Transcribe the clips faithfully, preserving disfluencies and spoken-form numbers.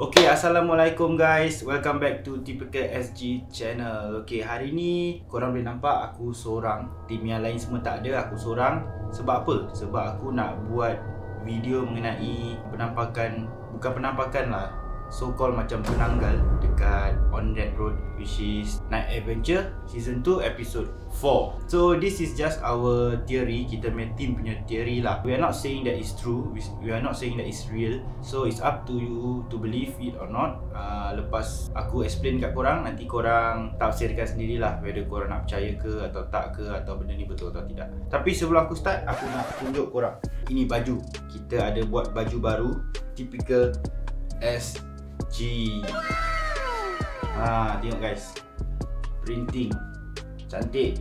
Okey, Assalamualaikum guys. Welcome back to TypicalSG channel. Okey, hari ni korang boleh nampak aku seorang. Team yang lain semua tak ada, aku seorang. Sebab apa? Sebab aku nak buat video mengenai penampakan, bukan penampakan lah, so called macam penanggal dekat On That Road, which is Night Adventure Season two Episode four. So this is just our theory, kita punya team punya theory lah. We are not saying that it's true, we are not saying that it's real. So it's up to you to believe it or not. uh, Lepas aku explain kat korang, nanti korang tafsirkan sendirilah whether korang nak percaya ke atau tak ke, atau benda ni betul atau tidak. Tapi sebelum aku start, aku nak tunjuk korang ini baju. Kita ada buat baju baru Typical S G. Ha, tengok guys, printing cantik.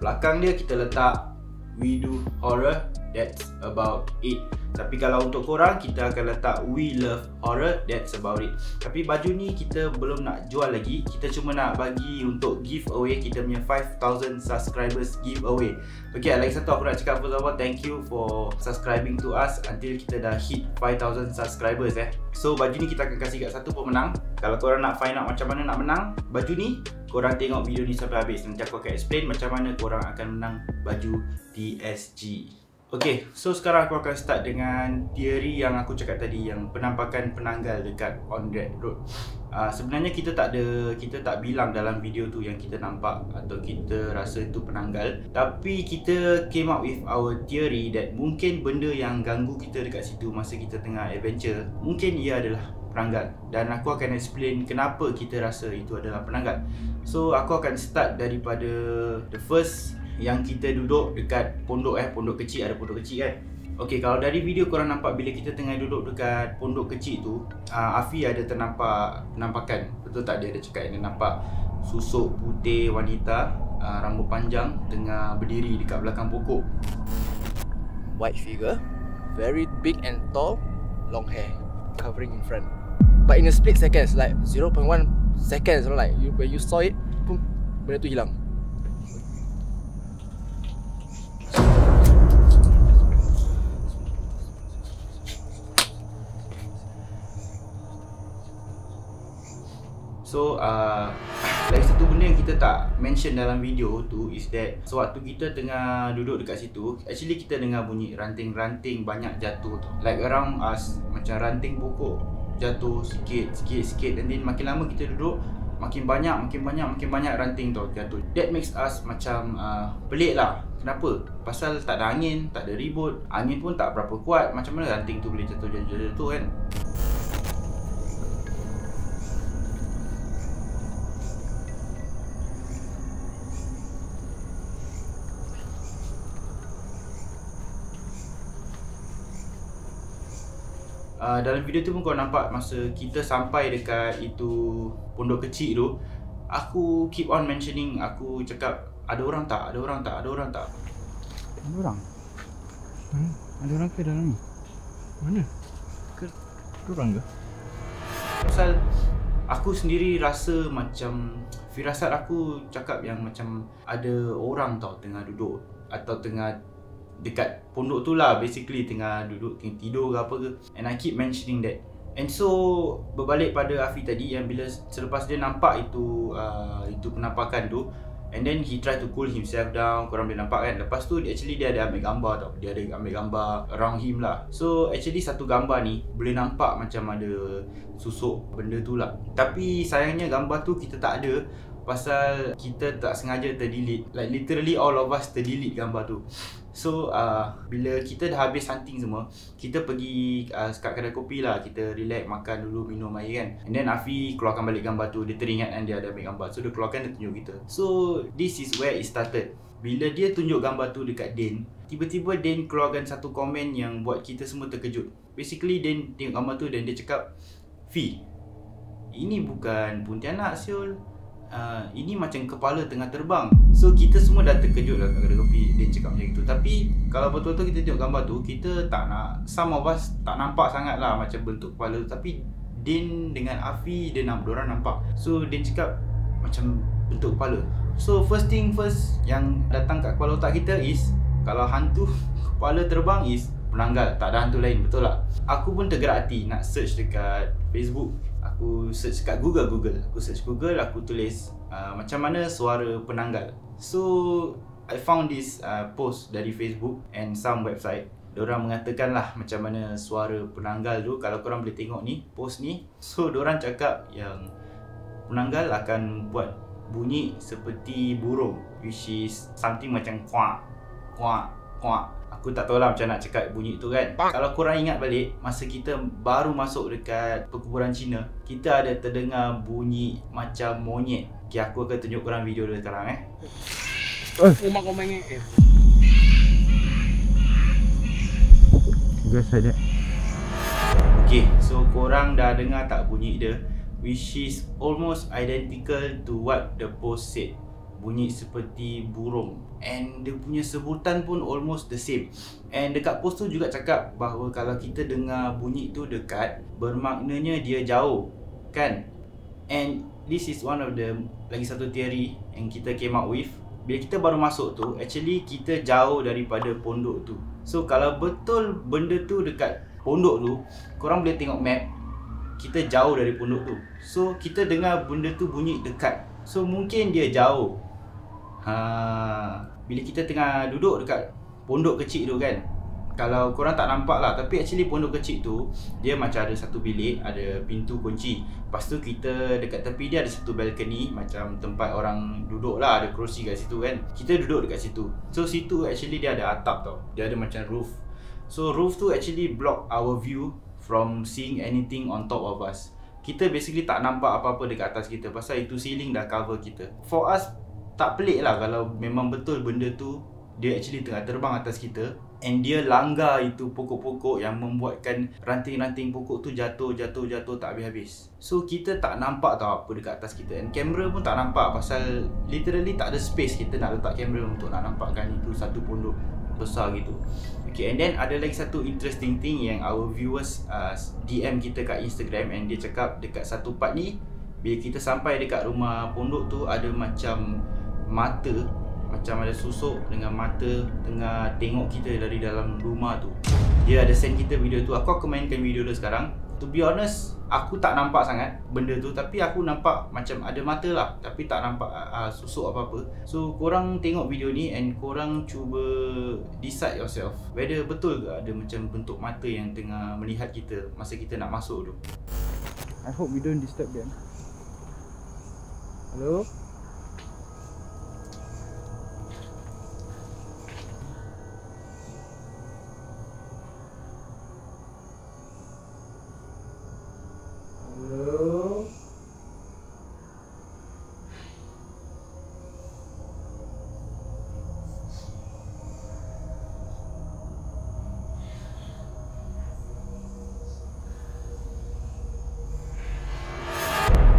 Belakang dia kita letak We Do Horror, that's about it. Tapi kalau untuk korang, kita akan letak We Love Horror, that's about it. Tapi baju ni kita belum nak jual lagi, kita cuma nak bagi untuk giveaway, kita punya five thousand subscribers giveaway. Okay, lagi satu aku nak cakap, first of all, thank you for subscribing to us until kita dah hit five thousand subscribers eh. So baju ni kita akan kasih kat satu pemenang. Kalau korang nak find out macam mana nak menang baju ni, korang tengok video ni sampai habis. Nanti aku akan explain macam mana korang akan menang baju T S G. Okay, so sekarang aku akan start dengan teori yang aku cakap tadi, yang penampakan penanggal dekat On That Road. Uh, sebenarnya kita tak ada, kita tak bilang dalam video tu yang kita nampak atau kita rasa itu penanggal. Tapi kita came up with our theory that mungkin benda yang ganggu kita dekat situ masa kita tengah adventure, mungkin ia adalah penanggal. Dan aku akan explain kenapa kita rasa itu adalah penanggal. So aku akan start daripada the first, yang kita duduk dekat pondok eh, pondok kecil, ada pondok kecil kan. Okey, kalau dari video korang nampak bila kita tengah duduk dekat pondok kecil tu, uh, Afy ada ternampak penampakan. Betul tak, dia ada cakap dia nampak susuk putih wanita, uh, rambut panjang, tengah berdiri dekat belakang pokok. White figure, very big and tall, long hair, covering in front. But in a split seconds, like zero point one seconds, like you, when you saw it, boom, benda tu hilang. So, uh, lagi satu benda yang kita tak mention dalam video tu is that sewaktu kita tengah duduk dekat situ, actually kita dengar bunyi ranting-ranting banyak jatuh tu. Like around us, macam ranting pokok jatuh sikit, sikit, sikit. And then makin lama kita duduk, makin banyak, makin banyak, makin banyak ranting tu jatuh. That makes us macam uh, pelik lah. Kenapa? Pasal tak ada angin, tak ada ribut, angin pun tak berapa kuat. Macam mana ranting tu boleh jatuh-jatuh kan? Uh, dalam video tu pun korang nampak masa kita sampai dekat itu pondok kecil tu, aku keep on mentioning, aku cakap ada orang tak, ada orang tak, ada orang tak. Ada orang? Mana? Ada orang ke dalam ni? Mana? Ke, ada orang ke? Pasal aku sendiri rasa macam firasat aku cakap yang macam ada orang tau tengah duduk atau tengah dekat pondok tu lah, basically tengah duduk, tengah tidur ke apa ke. And I keep mentioning that. And so berbalik pada Afy tadi, yang bila selepas dia nampak itu uh, itu penampakan tu, and then he try to cool himself down. Korang boleh nampak kan. Lepas tu actually dia ada ambil gambar tau. Dia ada ambil gambar around him lah. So actually satu gambar ni boleh nampak macam ada susuk benda tu lah. Tapi sayangnya gambar tu kita tak ada pasal kita tak sengaja terdelete. Like literally all of us terdelete gambar tu. So uh, bila kita dah habis hunting semua, kita pergi uh, kat kedai kopi lah. Kita relax, makan dulu, minum air kan. And then Afy keluarkan balik gambar tu. Dia teringat kan dia ada ambil gambar. So dia keluarkan, dia tunjuk kita. So this is where it started. Bila dia tunjuk gambar tu dekat Din, tiba-tiba Din keluarkan satu komen yang buat kita semua terkejut. Basically Din tengok gambar tu dan dia cakap, "Fi, ini bukan Pontianak siul. Uh, ini macam kepala tengah terbang." So kita semua dah terkejut lah kat kedai kopi dia cakap macam itu. Tapi kalau betul-betul kita tengok gambar tu, kita tak nak, some of us tak nampak sangat lah macam bentuk kepala tu. Tapi Din dengan Afy, dia nampak, diorang nampak. So Din cakap macam bentuk kepala. So first thing first yang datang kat kepala otak kita is, kalau hantu kepala terbang is Penanggal, tak ada hantu lain, betul tak? Aku pun tergerak hati nak search dekat Facebook. Aku search dekat Google, Google Aku search Google, aku tulis uh, macam mana suara penanggal. So, I found this uh, post dari Facebook and some website. Diorang mengatakan lah macam mana suara penanggal tu. Kalau korang boleh tengok ni, post ni. So, diorang cakap yang penanggal akan buat bunyi seperti burung, which is something macam kuak, kuak, kuak. Aku tak tahu lah macam nak cakap bunyi tu kan. Kalau korang ingat balik, masa kita baru masuk dekat perkuburan Cina, kita ada terdengar bunyi macam monyet. Okay, aku akan tunjuk korang video dia sekarang eh. Umak omeng eh. Biasa je. Okay, so korang dah dengar tak bunyi dia, which is almost identical to what the post said. Bunyi seperti burung. And dia punya sebutan pun almost the same. And dekat post tu juga cakap bahawa kalau kita dengar bunyi tu dekat, bermaknanya dia jauh, kan? And this is one of the, lagi satu teori yang kita came up with. Bila kita baru masuk tu, actually kita jauh daripada pondok tu. So kalau betul benda tu dekat pondok tu, korang boleh tengok map, kita jauh dari pondok tu. So kita dengar benda tu bunyi dekat, so mungkin dia jauh. Ha, bila kita tengah duduk dekat pondok kecil tu kan, kalau korang tak nampak lah, tapi actually pondok kecil tu dia macam ada satu bilik, ada pintu kunci. Lepas tu kita dekat tepi dia ada satu balcony, macam tempat orang duduk lah, ada kerusi kat situ kan. Kita duduk dekat situ. So situ actually dia ada atap tau, dia ada macam roof. So roof tu actually block our view from seeing anything on top of us. Kita basically tak nampak apa-apa dekat atas kita, pasal itu ceiling dah cover kita. For us, tak pelik lah kalau memang betul benda tu dia actually tengah terbang atas kita. And dia langgar itu pokok-pokok yang membuatkan ranting-ranting pokok tu jatuh, jatuh, jatuh tak habis-habis. So kita tak nampak tau apa dekat atas kita. And kamera pun tak nampak, pasal literally tak ada space kita nak letak kamera untuk nak nampakkan itu satu pondok besar gitu. Okay, and then ada lagi satu interesting thing yang our viewers uh, D M kita kat Instagram. And dia cakap dekat satu part ni, bila kita sampai dekat rumah pondok tu, ada macam mata, macam ada susuk dengan mata tengah tengok kita dari dalam rumah tu. Dia ada send kita video tu. Aku akan mainkan video dia sekarang. To be honest, aku tak nampak sangat benda tu, tapi aku nampak macam ada mata lah, tapi tak nampak uh, susuk apa-apa. So korang tengok video ni and korang cuba decide yourself whether betul ke ada macam bentuk mata yang tengah melihat kita masa kita nak masuk tu. I hope we don't disturb them. Hello? Hello?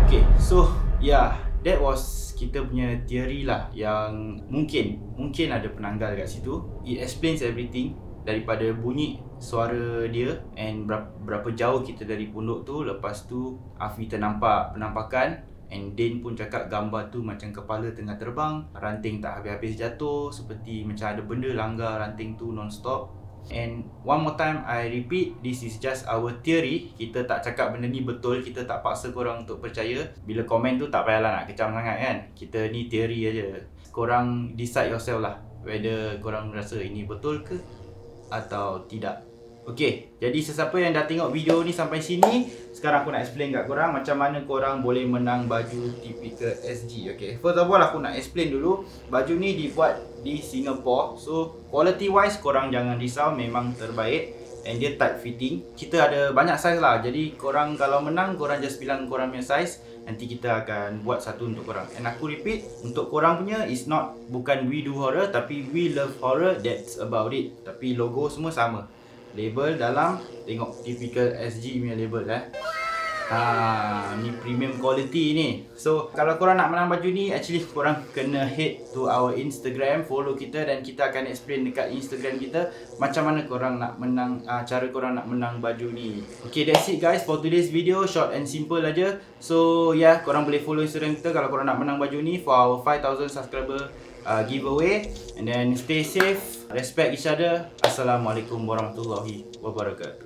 Okay, so yeah, that was kita punya teori lah yang mungkin mungkin ada penanggal kat situ. It explains everything, daripada bunyi suara dia and berapa, berapa jauh kita dari pondok tu. Lepas tu Afy ternampak penampakan, and Din pun cakap gambar tu macam kepala tengah terbang, ranting tak habis-habis jatuh, seperti macam ada benda langgar ranting tu non-stop. And one more time I repeat, this is just our theory. Kita tak cakap benda ni betul, kita tak paksa korang untuk percaya. Bila komen tu tak payahlah nak kecam sangat kan, kita ni theory aja. Korang decide yourself lah whether korang rasa ini betul ke atau tidak. Okay, jadi sesiapa yang dah tengok video ni sampai sini, sekarang aku nak explain kat korang macam mana korang boleh menang baju TypicalSG. Okay, first of all aku nak explain dulu, baju ni dibuat di Singapore. So quality wise korang jangan risau, memang terbaik. And dia tight fitting, kita ada banyak size lah. Jadi korang kalau menang, korang just bilang korang punya size, nanti kita akan buat satu untuk korang. And aku repeat, untuk korang punya, it's not, bukan we do horror, tapi we love horror, that's about it. Tapi logo semua sama. Label dalam, tengok TypicalSG punya label eh. Ha, ni premium quality ni. So kalau korang nak menang baju ni, actually korang kena head to our Instagram, follow kita, dan kita akan explain dekat Instagram kita macam mana korang nak menang, uh, cara korang nak menang baju ni. Okay, that's it guys for today's video. Short and simple aja. So yeah, korang boleh follow Instagram kita kalau korang nak menang baju ni for our five thousand subscriber uh, giveaway. And then stay safe, respect each other. Assalamualaikum warahmatullahi wabarakatuh.